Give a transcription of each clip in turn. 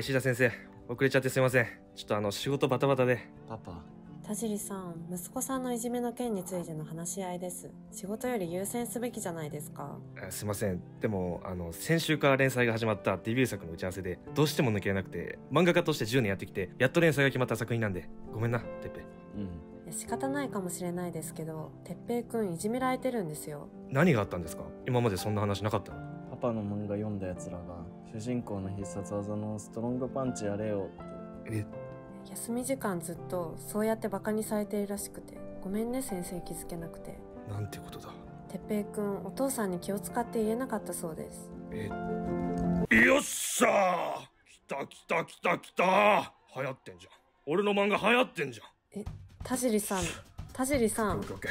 石田先生、遅れちゃってすいません。ちょっと仕事バタバタで。パパ。田尻さん、息子さんのいじめの件についての話し合いです。仕事より優先すべきじゃないですか。すいません。でも、先週から連載が始まったデビュー作の打ち合わせで、どうしても抜けなくて、漫画家として10年やってきて、やっと連載が決まった作品なんで、ごめんな、てっぺ。うん。仕方ないかもしれないですけど、てっぺいくんいじめられてるんですよ。何があったんですか？今までそんな話なかったの？パパの漫画読んだ奴らが主人公の必殺技のストロングパンチやれよって。休み時間ずっとそうやってバカにされているらしくて、ごめんね先生、気づけなくて。なんてことだ。てっぺいくん、お父さんに気を使って言えなかったそうです。よっしゃー、来た来た来た来た、流行ってんじゃん、俺の漫画流行ってんじゃん。田尻さん、田尻さん。待って、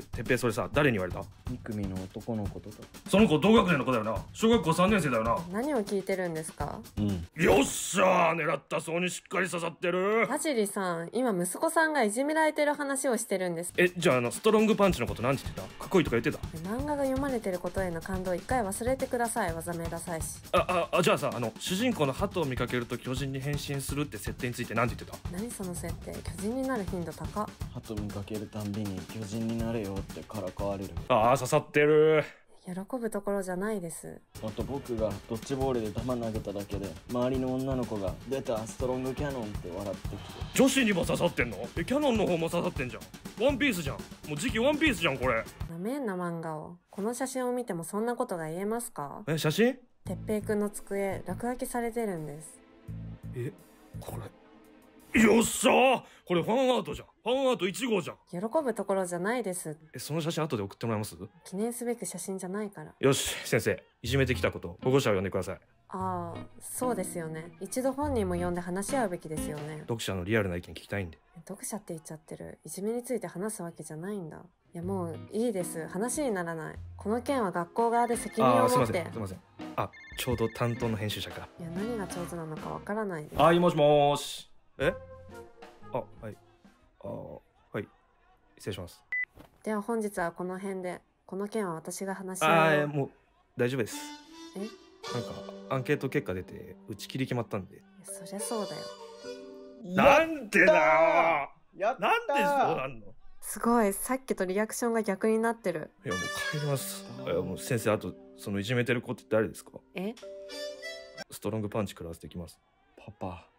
てっぺい、それさ、誰に言われた？2組の男の子とか。その子同学年の子だよな。小学校3年生だよな。何を聞いてるんですか？うん。よっしゃー、狙ったそうにしっかり刺さってる。田尻さん、今息子さんがいじめられてる話をしてるんです。じゃあストロングパンチのこと何て言ってた？かっこいいとか言ってた？漫画が読まれてることへの感動一回忘れてください。技名ダサいし。じゃあさ、主人公の鳩を見かけると巨人に変身するって設定について何て言ってた？何その設定、巨人になる頻度高っ。鳩見かけるたんびに巨人になれよってからかわれる。刺さってる。喜ぶところじゃないです。あと僕がドッジボールで球投げただけで、周りの女の子が出たストロングキャノンって笑ってきて。女子にも刺さってんの？キャノンの方も刺さってんじゃん。ワンピースじゃん、もう次期ワンピースじゃんこれ。なめんな漫画を。この写真を見てもそんなことが言えますか？写真？てっぺいくんの机落書きされてるんです。これよっしゃー、これファンアートじゃん。ファンアート1号じゃん。喜ぶところじゃないです。その写真後で送ってもらえます？記念すべき写真じゃないから。よし、先生、いじめてきたこと保護者を呼んでください。ああ、そうですよね。一度本人も呼んで話し合うべきですよね。読者のリアルな意見聞きたいんで。読者って言っちゃってる。いじめについて話すわけじゃないんだ。いや、もういいです、話にならない。この件は学校側で責任を持って。すいません。ちょうど担当の編集者か。いや、何がちょうどなのかわからないです。はい、もしもーし。はい、失礼します。では本日はこの辺で。この件は私が話し合いを。もう大丈夫です。なんかアンケート結果出て打ち切り決まったんで。そりゃそうだよ。なんでだよ、なんでそうなんの。すごい、さっきとリアクションが逆になってる。いや、もう帰ります。もう先生、あとそのいじめてる子って誰ですか？ストロングパンチ食らわせてきます。パパ。